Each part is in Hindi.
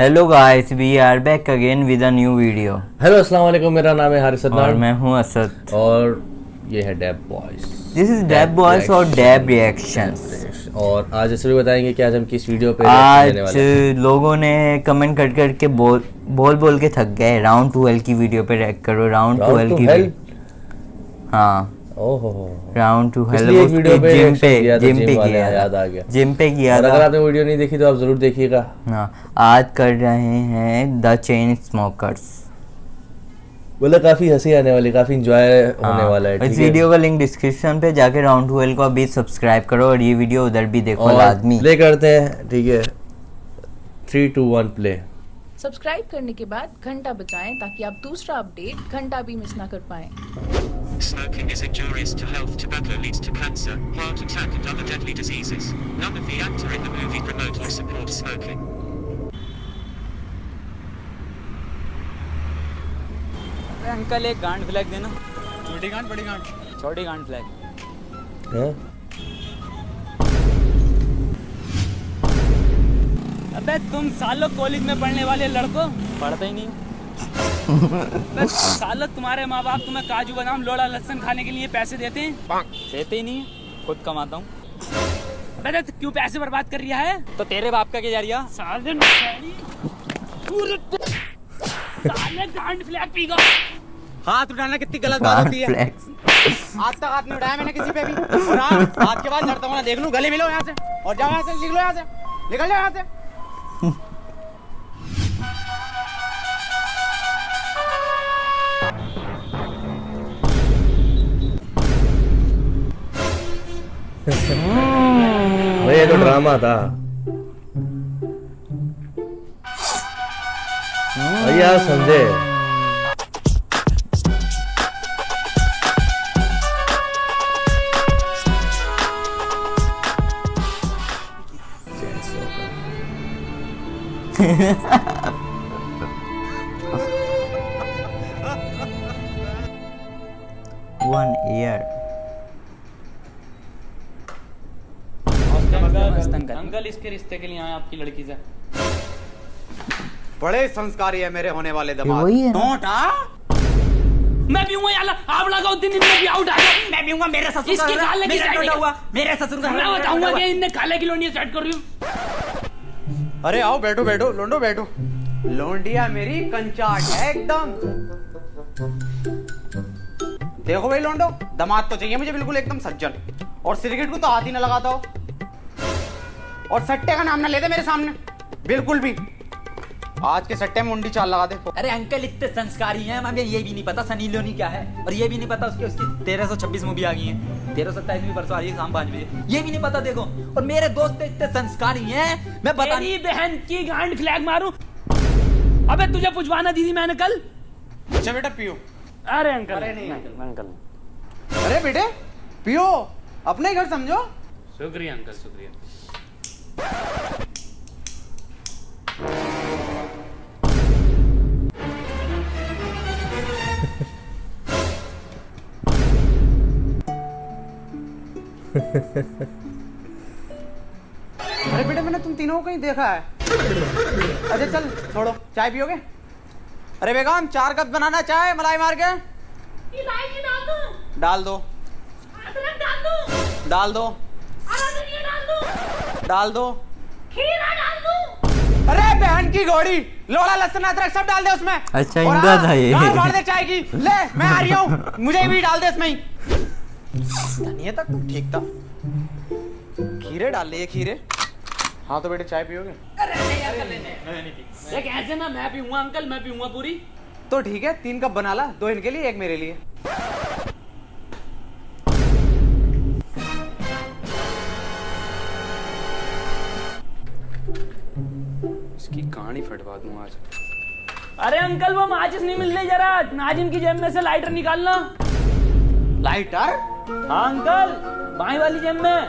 Hello guys, we are back again with a new video. Hello, अस्सलाम वालेकुम। मेरा नाम है हारिस सदार और मैं हूं असद और ये है dab boys. This is dab boys और डैब रिएक्शंस। और आज जैसे भी बताएंगे कि आज हम किस वीडियो पे रिएक्ट करने वाले हैं। आज लोगों ने कमेंट कट करके बोल के थक गए। Round2hell की वीडियो पे रिएक्ट करो, Round2hell की। हां, Round2hell वीडियो पे जिम पे किया, याद आ गया। जिम पे किया था। अगर आपने वीडियो नहीं देखी तो आप जरूर देखिएगा। हाँ, आज कर रहे हैं द चेन स्मोकर्स। बोला काफी हंसी आने वाली, काफी एंजॉय होने वाला है। इस वीडियो का लिंक डिस्क्रिप्शन पे जाके Round2hell को अभी सब्सक्राइब करो और ये वीडियो उधर भी देखो लाजमी। प्ले करते हैं, ठीक है। 3, 2, 1 प्ले। सब्सक्राइब करने के बाद घंटा बजाएं ताकि आप दूसरा अपडेट घंटा भी मिस ना कर पाएं। Smoking is injurious to health. Tobacco leads to cancer, heart attack and other deadly diseases. None of the actors in the movie remotely support smoking. अरे अंकल, एक गांड फ्लैग देना। छोटी गांड, बड़ी गांड। छोटी गांड फ्लैग। हैं? अबे तुम सालों कॉलेज में पढ़ने वाले लड़कों पढ़ते ही नहीं। सालों तुम्हारे माँ बाप तुम्हें काजू बादाम लोड़ा लहसन खाने के लिए पैसे देते हैं? देते ही नहीं, खुद कमाता हूँ। अबे तो क्यों पैसे बर्बाद कर रहा है? तो तेरे बाप का क्या जा रहा है? साले गांड फ्लैग पी गया। हाथ उठाना कितनी गलत बात होती है। आज तक हाथ नहीं उठाया मैंने किसी पे भी। और हाथ के बाद लड़ता हुआ देख लूँ, गले मिलो यहाँ से और जाओ यहाँ से, निकलो यहाँ से, निकल जाओ यहाँ से। ये तो ड्रामा था। भैया समझे, वन ईयर अंकल, इसके रिश्ते के लिए आए आपकी लड़की से। बड़े संस्कारी है मेरे होने वाले दिमाग। मैं भी हूँ आप लगाओ दिन में भी आउट आ गया। मैं भी हूँ, मेरे ससुर का खाले की साइड हुआ। मेरे ससुर का मैं बताऊंगा कि इनने खाले की लोंडी स्टार्ट कर रही हूँ। अरे आओ, बैठो बैठो लोंडो, बैठो। लोंडिया मेरी कंचाट है एकदम। देखो भाई लोंडो, दामाद तो चाहिए मुझे बिल्कुल एकदम सज्जन, और सिगरेट को तो हाथ ही ना लगाता हो और सट्टे का नाम ना ले दे मेरे सामने बिल्कुल भी। आज के सट्टे में मुंडी चाल लगा दे। अरे अंकल इतने संस्कारी हैं, हमें ये भी नहीं पता सनी लियोनी क्या है, और ये भी नहीं पता उसकी 1326 मूवी आ गई है। 1327 भी परसों आ रही है शाम 5 बजे, ये भी नहीं पता देखो। और मेरे दोस्त इतने संस्कारी हैं, मैं बता नहीं बहन की गांड फ्लैग मारू। अबे तुझे पूछवाना दीदी मैंने कल। अच्छा बेटा पियो। अरे अंकल, अरे नहीं अंकल, अरे बेटे पियो, अपने घर समझो। शुक्रिया अंकल, शुक्रिया। अरे बेटा, मैंने तुम तीनों को कहीं देखा है। अरे चल छोड़ो, चाय पियोगे? अरे बेगम, 4 कप बनाना चाय मलाई मार के। इलायची डाल दो, डाल दो, अदरक डाल दो, डाल दो, डाल दो, खीरा डाल दो। अरे बहन की घोड़ी, लोड़ा लहसुन अदरक सब डाल दे उसमें। अच्छा इंदा था ये, डाल दे चाय की। ले मैं आ रही हूँ, मुझे भी डाल दे इसमें ही। धनिया तक तो ठीक था, खीरे डाल ले, खीरे। हाँ तो बेटे चाय पियोगे? अरे नहीं अंकल, नहीं एक ऐसे ना, मैं पीऊंगा अंकल, मैं पीऊंगा पूरी। तो ठीक है, 3 कप बना ला, 2 इनके लिए 1 मेरे लिए। इसकी कहानी फटवा दूं आज। अरे अंकल, वो माचिस नहीं मिल रही, जरा नाजिम की जेब में से लाइटर निकालना। लाइटर? हाँ अंकल, बाई वाली जेब में।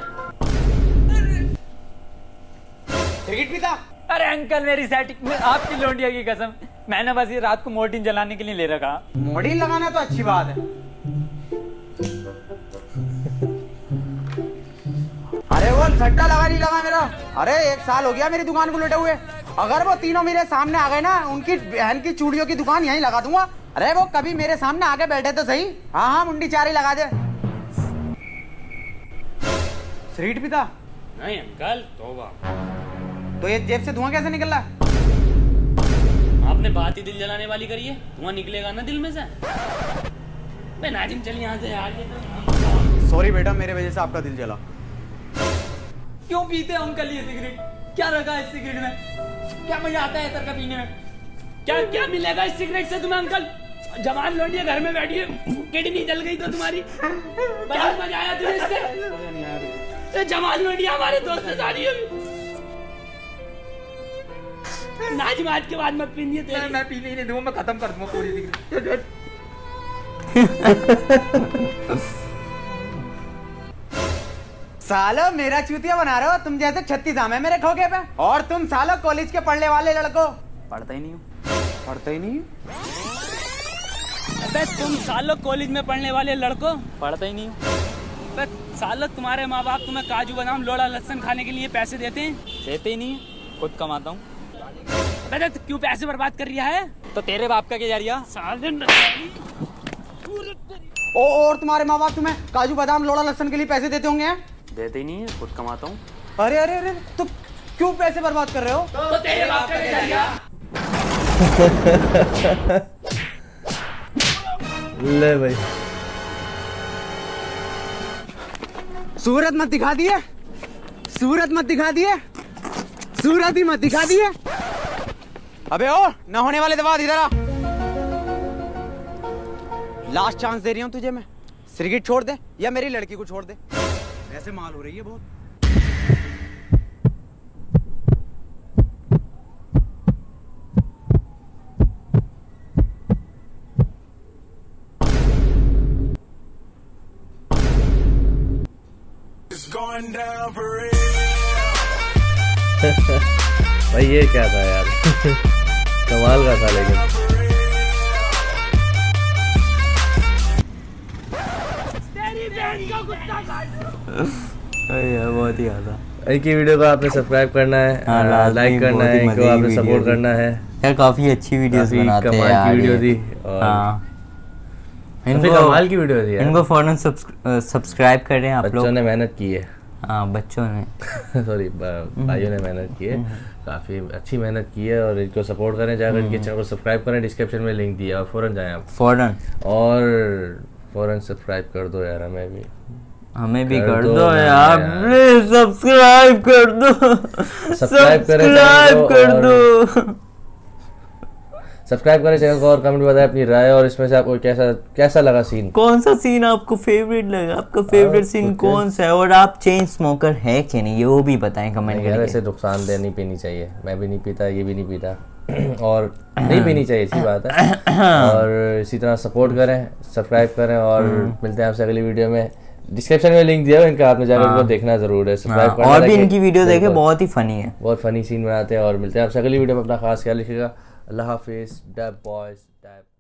सिगरेट भी था? अरे अंकल मेरी सेटिंग में आपकी लोंडिया की कसम, मैंने बस ये रात को मोर्टिन जलाने के लिए ले रखा। मोर्टिन लगाना तो अच्छी बात है। अरे वो सट्टा लगा नहीं लगा मेरा। अरे 1 साल हो गया मेरी दुकान को लुटे हुए। अगर वो तीनों मेरे सामने आ गए ना, उनकी बहन की चूड़ियों की दुकान यहीं लगा दूंगा। अरे वो कभी मेरे सामने आगे बैठे तो सही। हाँ हाँ मुंडी चारी लगा दे। सिगरेट पीता? नहीं अंकल, तौबा। तो ये जेब से धुआं कैसे निकल रहा है? आपने बात ही दिल जलाने वाली करी है, धुआं निकलेगा ना दिल में से। बे नाजिम चल यहाँ से यार। सॉरी बेटा, मेरे वजह से आपका दिल जला। क्यों पीते हो अंकल ये सिगरेट? क्या रखा इस सिगरेट में? क्या मजा आता है इधर का पीने में? क्या क्या मिलेगा इस सिगरेट से तुम्हें अंकल? जवान लौंडिया घर में बैठी है, किडनी जल गई तो तुम्हारी। बहुत मजा आया तुझे इससे? जमाल लौंडिया हमारे दोस्त से जा रही है। नाजिम आज के बाद मत पीनी है। मैं पीने ही नहीं दूंगा, मैं खत्म कर दूंगा पूरी सिगरेट। सालो मेरा चूतिया बना रहे हो तुम, जैसे 36 आम है मेरे खोखे पे। और तुम सालो कॉलेज के पढ़ने वाले लड़को। पढ़ता ही नहीं हूँ, पढ़ता ही नहीं हूँ। अबे तुम सालो कॉलेज में पढ़ने वाले लड़को, पढ़ता ही नहीं हूँ। सालक तुम्हारे माँ बाप तुम्हें काजू बादाम लोड़ा लहसन खाने के लिए पैसे देते हैं? देते ही नहीं, खुद कमाता हूँ। तो क्यों पैसे बर्बाद कर रहा है? तो तेरे बाप का क्या जा रिया? और तुम्हारे माँ बाप तुम्हें काजू बादाम लोड़ा लहसन के लिए पैसे देते होंगे? देते ही नहीं है, खुद कमाता हूँ। अरे अरे अरे, तुम क्यों पैसे बर्बाद कर रहे हो? तो तेरे बाप का क्या जा रिया? ले भाई सूरत मत दिखा दिए, सूरत मत दिखा दिए, सूरत ही मत दिखा दिए। अबे ओ ना होने वाले दवा इधर आ। लास्ट चांस दे रही हूँ तुझे मैं, सिगरेट छोड़ दे या मेरी लड़की को छोड़ दे। वैसे माल हो रही है भाई ये क्या था यार? कमाल का था लेकिन। तेरी बहन का कुत्ता काट। बहुत ही आता। इनकी वीडियो को आपने सब्सक्राइब करना है, लाइक करना है, इनको आपने सपोर्ट करना है यार। काफी अच्छी वीडियोस बनाते हैं यार। वीडियो थी और इनको कमाल की वीडियो थी। इनको फौरन सब्सक्राइब करें आप लोग। बच्चों ने मेहनत की है। हाँ बच्चों ने सॉरी भाइयों ने मेहनत की है, काफ़ी अच्छी मेहनत की है। और इनको सपोर्ट करें, जाकर इनके चैनल को सब्सक्राइब करें। डिस्क्रिप्शन में लिंक दिया और फौरन जाएं आप, फौरन सब्सक्राइब कर दो यार। हमें भी कर दो यार, प्लीज सब्सक्राइब कर दो, सब्सक्राइब कर दो। सब्सक्राइब करें चैनल को और कमेंट में बताएं अपनी राय। और इसमें से आपको कैसा लगा सीन, कौन सा सीन आपको फेवरेट लगा? आपका फेवरेट सीन कौन सा है? और आप चेन स्मोकर है कि नहीं, ये वो भी बताएं कमेंट करके। ऐसे नुकसानदेह नहीं पीनी चाहिए। मैं भी नहीं पीता, ये भी नहीं पीता और नहीं पीनी चाहिए, इसी बात है। और इसी तरह सपोर्ट करें, सब्सक्राइब करें और मिलते हैं आपसे अगली वीडियो में। डिस्क्रिप्शन में लिंक दिया है इनका, आपने जाकर इनको देखना जरूर है, सब्सक्राइब करना। और भी इनकी वीडियो देखें, बहुत ही फनी है, बहुत फनी सीन बनाते हैं। और मिलते हैं आपसे अगली वीडियो में। अपना खास ख्याल रखिएगा। अल्लाह हाफिज़। Dab boys dab.